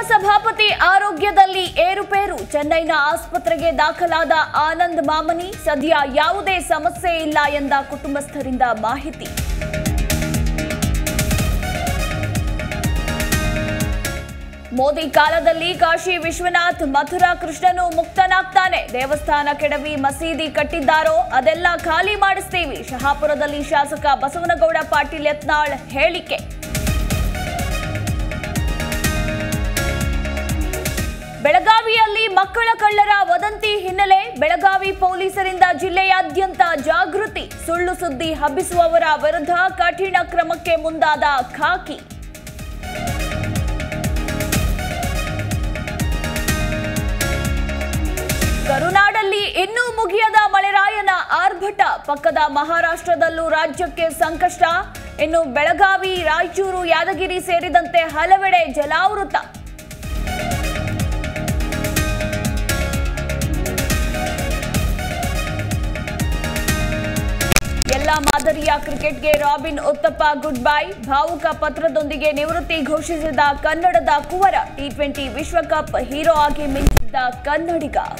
ಉಪಸಭಾಪತಿ ಆರೋಗ್ಯದಲ್ಲಿ ಏರುಪೇರು ಚೆನ್ನೈನ ಆಸ್ಪತ್ರೆಗೆ ದಾಖಲಾದ ಆನಂದ್ ಮಾಮನಿ ಸದ್ಯ ಯಾವುದೇ ಸಮಸ್ಯೆ ಇಲ್ಲ ಎಂದ ಕುಟುಂಬಸ್ಥರಿಂದ ಮಾಹಿತಿ. ಮೋದಿ ಕಾಲದಲ್ಲಿ ಕಾಶಿ ವಿಶ್ವನಾಥ್ ಮಥುರಾ ಕೃಷ್ಣನು ಮುಕ್ತನಾಗ್ತಾನೆ, ದೇವಸ್ಥಾನ ಕೆಡವಿ ಮಸೀದಿ ಕಟ್ಟಿದ್ದಾರೋ ಅದೆಲ್ಲ ಖಾಲಿ ಮಾಡಿಸ್ತೀವಿ, ಶಹಾಪುರದಲ್ಲಿ ಶಾಸಕ ಬಸವನಗೌಡ ಪಾಟೀಲ್ ಯತ್ನಾಳ್ ಹೇಳಿಕೆ. ಬೆಳಗಾವಿಯಲ್ಲಿ ಮಕ್ಕಳ ಕಳ್ಳರ ವದಂತಿ ಹಿನ್ನೆಲೆ ಬೆಳಗಾವಿ ಪೊಲೀಸರಿಂದ ಜಿಲ್ಲೆಯಾದ್ಯಂತ ಜಾಗೃತಿ, ಸುಳ್ಳು ಸುದ್ದಿ ಹಬ್ಬಿಸುವವರ ವಿರುದ್ಧ ಕಠಿಣ ಕ್ರಮಕ್ಕೆ ಮುಂದಾದ ಖಾಕಿ. ಕರುನಾಡಲ್ಲಿ ಇನ್ನೂ ಮುಗಿಯದ ಮಳೆರಾಯನ ಆರ್ಭಟ, ಪಕ್ಕದ ಮಹಾರಾಷ್ಟ್ರದಲ್ಲೂ ರಾಜ್ಯಕ್ಕೆ ಸಂಕಷ್ಟ, ಇನ್ನು ಬೆಳಗಾವಿ, ರಾಯಚೂರು, ಯಾದಗಿರಿ ಸೇರಿದಂತೆ ಹಲವೆಡೆ ಜಲಾವೃತ. ಮಾದರಿಯ ಕ್ರಿಕೆಟ್ಗೆ ರಾಬಿನ್ ಉತ್ತಪ್ಪ ಗುಡ್ ಬೈ, ಭಾವುಕ ಪತ್ರದೊಂದಿಗೆ ನಿವೃತ್ತಿ ಘೋಷಿಸಿದ ಕನ್ನಡದ ಕುವರ, ಟಿ20 ವಿಶ್ವಕಪ್ ಹೀರೋ ಆಗಿ ಮಿಂಚಿದ್ದ ಕನ್ನಡಿಗ.